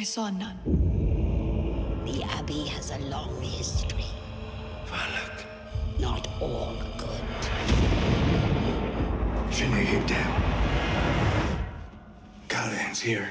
I saw none. The Abbey has a long history. Valak. Not all good. She may be dead. Kalan's here.